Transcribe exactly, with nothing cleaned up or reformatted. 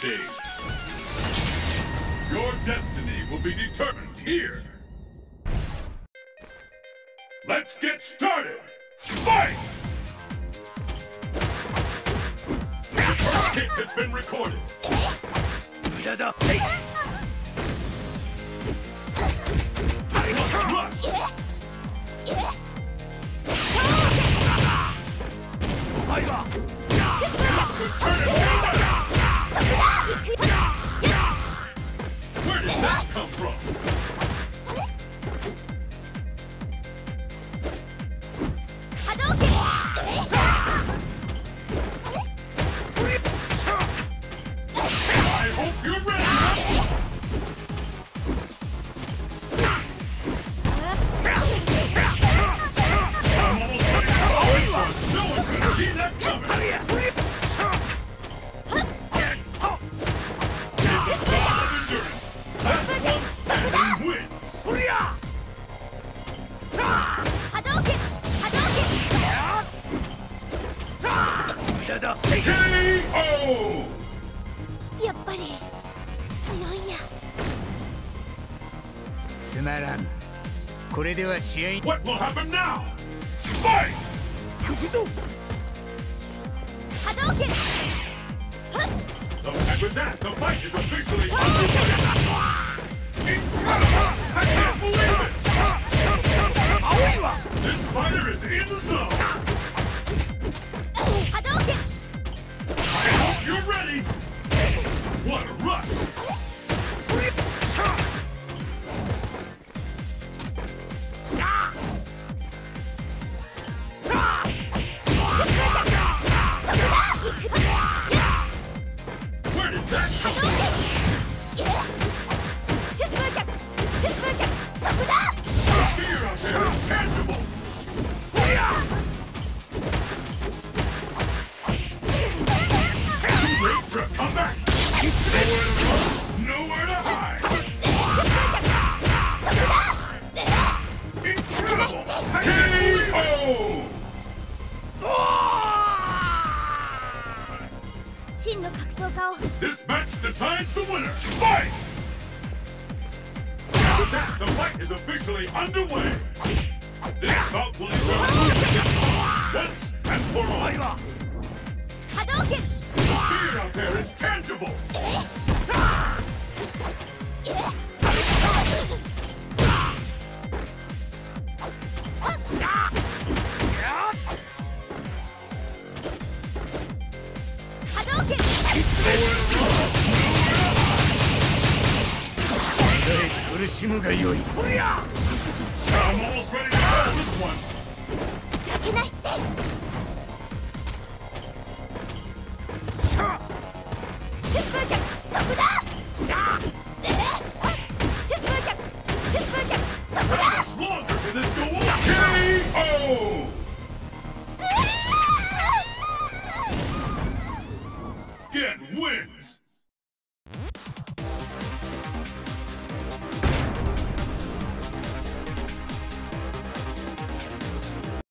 days. Your destiny will be determined here. Let's get started! Fight! The first kick has been recorded. Where did that come from? 케이오! やっぱり強いや。つまらん。これでは試合。What will happen now? Fight! 行くぞ。波動拳。はっ。So after that, the fight is officially underway. I can't believe it. This fighter is in the zone. You're ready! What a rush! Where did that come from? Fear out there! Come back! Nowhere to hide! Incredible! 케이오! This match decides the winner! Fight! After that, the fight is officially underway! This bout will be over once and for all! Hadouken! Fear out there is tangible! I'm almost ready to roll this one! Again wins!